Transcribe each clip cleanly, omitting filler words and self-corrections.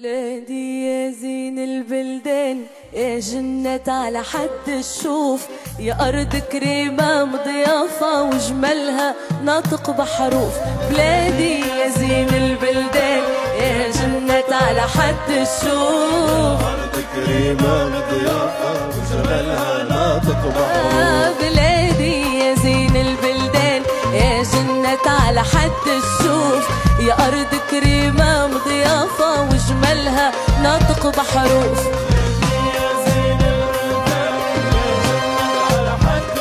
بلادي يا زين البلدان يا جنة على حد الشوف، يا أرض كريمة مضيافة وجمالها ناطق بحروف. بلادي يا زين البلدان يا جنة على حد الشوف، يا أرض كريمة مضيافة وجمالها ناطق بحروف. بلادي يا زين البلدان يا جنة على حد الشوف، يا أرض كريمة مضيافة وجمالها ناطق بحروف. يا زين البلدان يا جنة على حد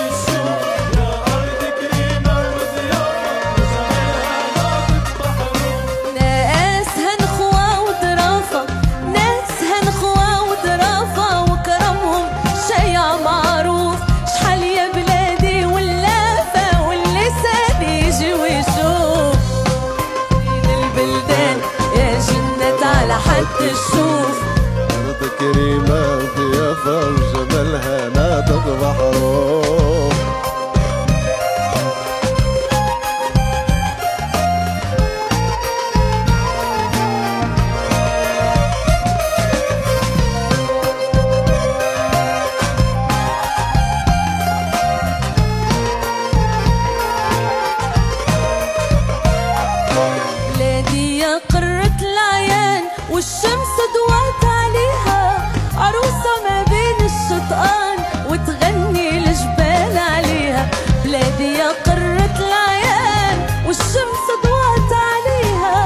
الشوف، يا أرض كريمة مضيافة وجمالها ناطق بحروف. ناسها نخوة وطرافة، ناسها نخوة وطرافة، وكرمهم شيء معروف. شحال يا بلادي واللافة واللسان يجي ويشوف. يا جنة على حد الشوف، أرض كريمة وضيافة وجمالها ناطق بحروف. قرة العيان والشمس دوات عليها، عروسة ما بين الشطآن وتغني الجبال عليها. بلادي يا قرة العيان والشمس دوات عليها، عروسة ما بين الشطآن وتغني الجبال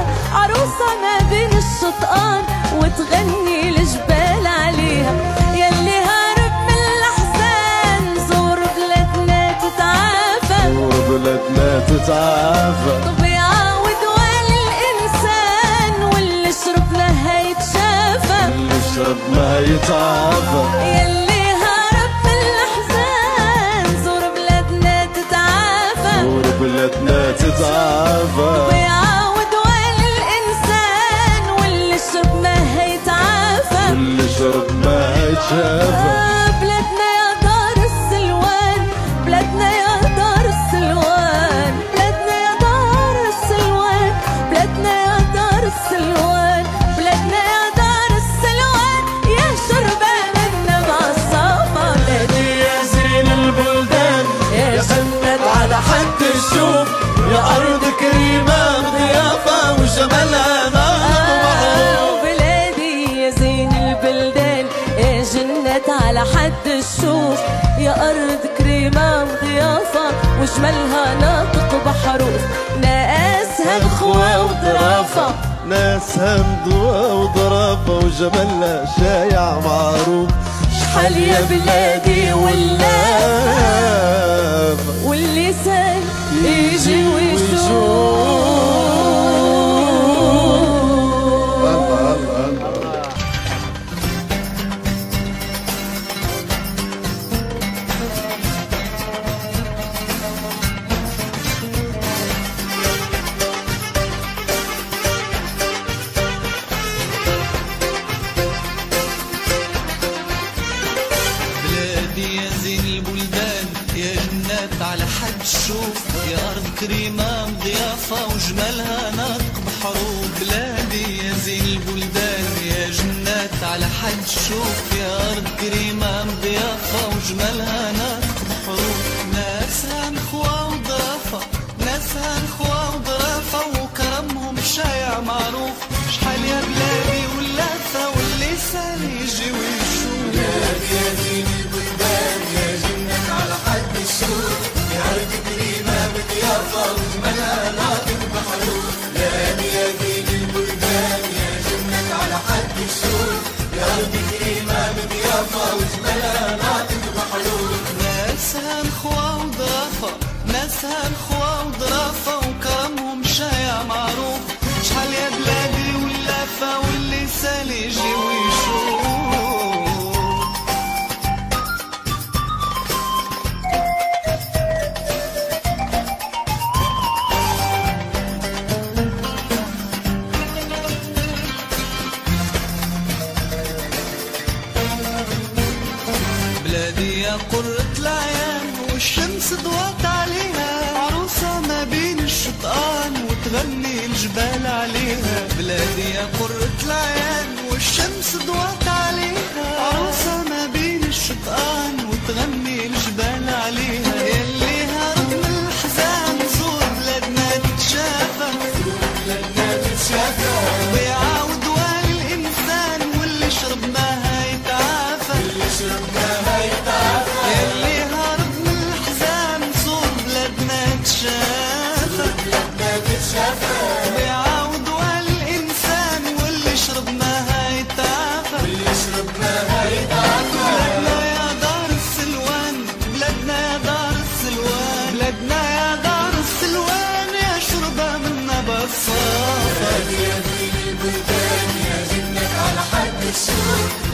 عليها. يلي هارب من الأحزان زور بلادنا تتعافى، زور بلادنا تتعافى. ما يتعافى يلي هارب من الأحزان زور بلادنا تتعافى، زور بلادنا تتعافى. ويعاود والإنسان واللي شرب ما هيتعافى، واللي شرب ما هيتشافى. بلادنا يا دار السلوان، بلادنا يا دار السلوان، بلادنا يا دار السلوان، بلادنا يا دار السلوان، بلادنا يا شوف. يا أرض كريمة بضيافة وجمالها ناطق بحروف. بلادي يا زين البلدان يا جنة على حد الشوف، يا أرض كريمة بضيافة وجمالها ناطق بحروف. ناسها بخوة وضرافة، ناسها بخوة وضرافة، وجمالها شايع معروف. شحال يا بلادي واللافة واللسان يجي ويشوف. الله الله الله. على حد الشوف، يا أرض كريمة مضيافة وجمالها ناطق بحروف. بلادي يا زين البلدان يا جنة على حد الشوف، يا أرض كريمة مضيافة وجمالها ناطق بحروف. ناسها نخوة وضرافة، ناسها نخوة وضرافة، وكرمهم شايع معروف. شحال يا بلادي واللافة واللسان يجي ويشوف. بلادي يا زين البلدان يا جنة على حد الشوف، أرض كريمة بضيافة وجمالها ناطق بحروف. بلادي يا زين البلدان يا جنة على حد الشوف، يا أرض كريمة بضيافة وجمالها ناطق بحروف. ناسها نخوة وضرافة، ناسها نخوة وضرافة، وكرمهم شايع معروف. شحال يا بلادي واللافة واللسان يجي ويشوف. بلادي يا قرة العيان والشمس ضوات عليها، عروسة ما بين الشطآن وتغني الجبال عليها. بلادي يا قرة العيان والشمس ضوت عليها عروسة ما بين الشطآن وتغني الجبال عليها يلي هرب من الحزان صور بلادنا تتشافى صور بلادنا تتشافى طبيعة ودواء للإنسان واللي شرب ماها يتعافى اللي شرب ماها يتعافى يلي هرب من الحزان صور بلادنا تتشافى صور بلادنا تتشافى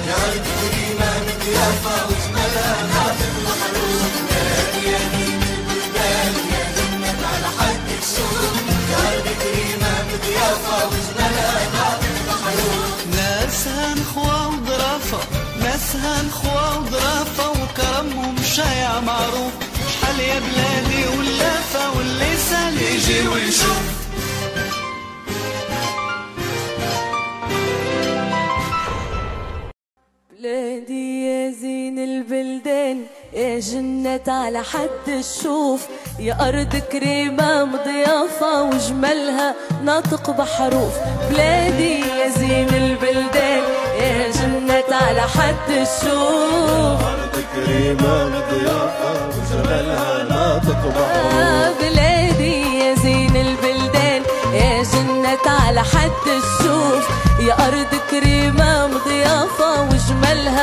يا عيد كريمة مضيافة وجمالها نعدم محروم نادية من البلدان يا جنة على حد الشوق يا عيد كريمة مضيافة وجمالها نعدم محروم ناسها نخوة وضرافة ناسها نخوة وضرافة وكرمهم شايع معروف شحال يا بلادي واللافة واللي سال يجي ويشوف بلادي يا زين البلدان يا جنة على حد الشوف يا أرض كريمة مضيافة وجمالها ناطق بحروف بلادي يا زين البلدان يا جنة على حد الشوف يا أرض كريمة مضيافة وجمالها ناطق بحروف بلادي يا زين البلدان يا جنة على حد الشوف يا أرض كريمة مضيافة وجمالها ناطق بحروف يا زين البلدان يا جنة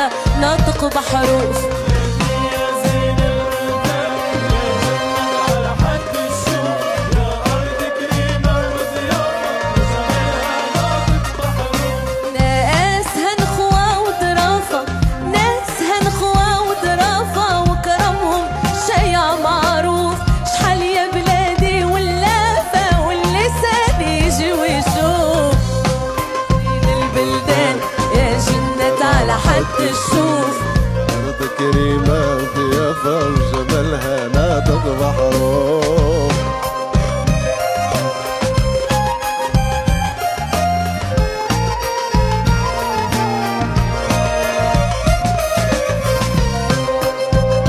على حد الشوق يا أرض كريمة مضيافة وجمالها ناطق بحروف ناسها نخوة وضرافة ناسها نخوة وضرافة وكرمهم شيع معروف شحال يا بلادي واللافة واللسان يجي ويشوف حد الشوف أرض كريمة وضيافة وجمالها ناطق بحروف بلادي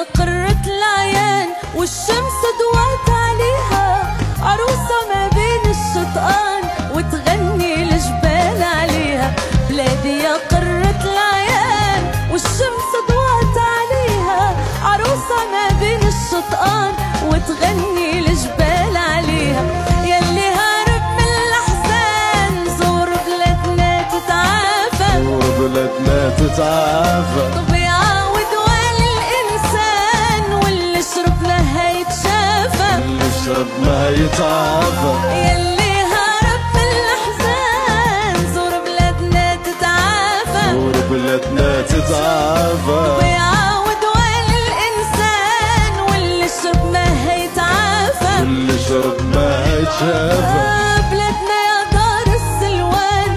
يا قرة العيان والشمس دوات عليها عروسة ما بين الشطآن وتغني الجبال عليها بلادي يا قرة العيان والشمس دوات عليها عروسة ما بين الشطآن وتغني الجبال عليها يلي هارب من الأحزان زور بلادنا تتعافى زور بلادنا تتعافى ما يتعافى يلي هرب من الأحزان زور بلادنا تتعافى زور بلادنا تتعافى طبيعة ودواء للإنسان واللي شرب ما هيتعافى واللي شرب ما هيتشافى بلادنا يا دار السلوان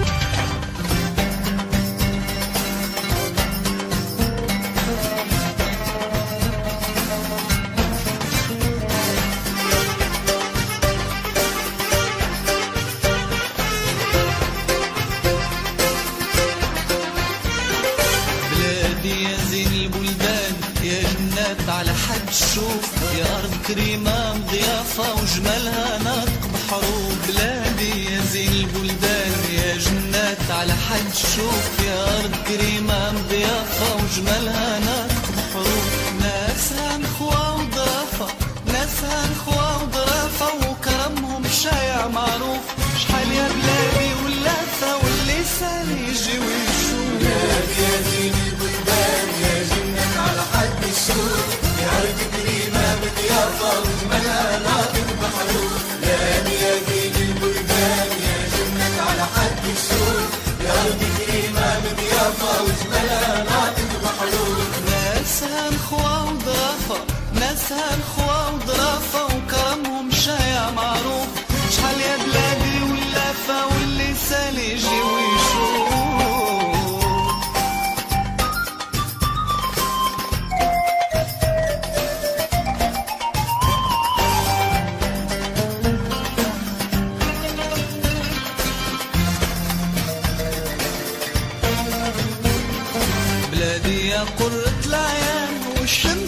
على حد الشوف يا أرض كريمة مضيافة وجمالها ناطق بحروف بلادي يا زين البلدان يا جنات على حد الشوف يا أرض كريمة مضيافة وجمالها ناطق بحروف ناسها نخوة وضرافة ناسها نخوة وضرافة وكرمهم شايع معروف شحال يا بلادي واللافة واللي سال يجي ويشوف بلادي يا زين البلدان يا جنة على حد الشوف أرض كريمة مضيافة وجمالها ناطق بحروف بلادي يا زين البلدان يا جنة على حد الشوق يا أرض كريمة مضيافة وجمالها ناطق بحروف ناسها نخوة وضرافة ناسها نخوة وضرافة وكرمهم شايع معروف شحال يا بلادي واللافة واللي سال يجي ويشوف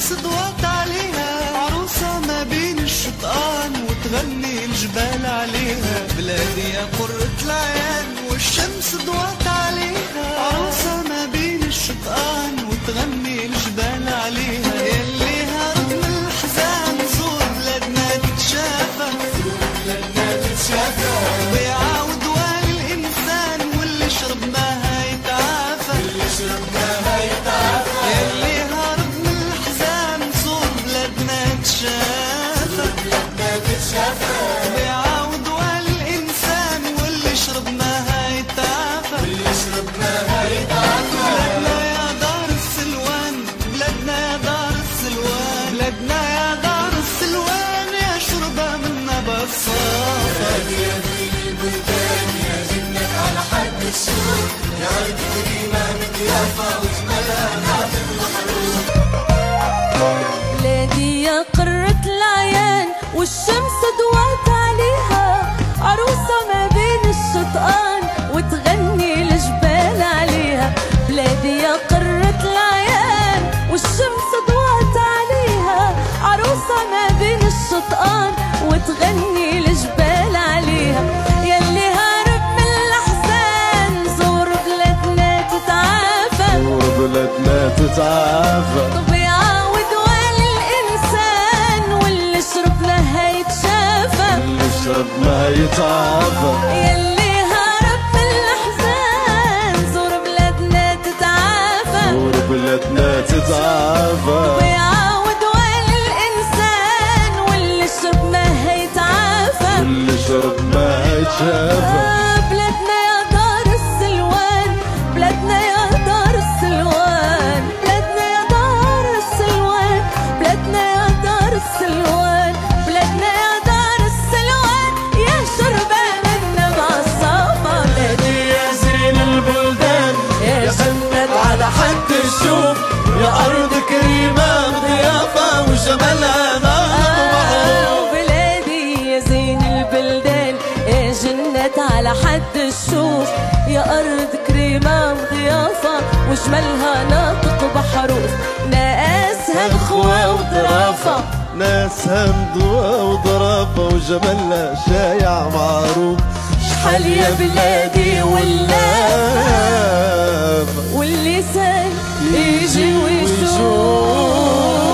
الشمس ضوت عليها عروسة ما بين الشطآن وتغني الجبال عليها. بلادي يا قرة العيان والشمس ضوت عليها عروسة ما بين الشطآن وتغني الجبال عليها. يلي هرب من الحزان زور بلادنا تتشافى، زور بلادنا تتشافى، الطبيعة ودواء الإنسان واللي شرب ماها يتعافى، واللي شرب ماها يتعافى. يلي هرب من الحزان زور بلادنا تتشافى، زور بلادنا تتشافى، الطبيعة ودواء الإنسان واللي شرب ماها يتعافى، واللي شرب ماها يتعافى. يا عيد كريمة مضيافة وجمالها نعتم محروسة. بلادي يا قرة العيان والشمس ضوت عليها عروسة ما بين الشطآن وتغني الجبال عليها. بلادي يا قرة العيان والشمس ضوت عليها عروسة ما بين الشطآن وتغني الجبال عليها. بلادنا تتعافى، طبيعة ودواء الإنسان واللي شرب لها يتشافى، واللي شرب لها يتعافى. يلي هرب من الأحزان زور بلادنا تتعافى، زور بلادنا تتعافى، طبيعة ودواء الإنسان واللي شرب لها يتعافى، واللي شرب لها يتشافى. يا أرض كريمة بضيافة وجمالها نار ومحروم. بلادي يا زين البلدان يا جنة على حد الشوف، يا أرض كريمة بضيافة وجمالها ناطق بحروف. ناسها بخوة وضرافة، ناسها بضوة وضرافة وجمالها شايع معروف. شحال يا بلادي واللام واللسان يجي ويشوف.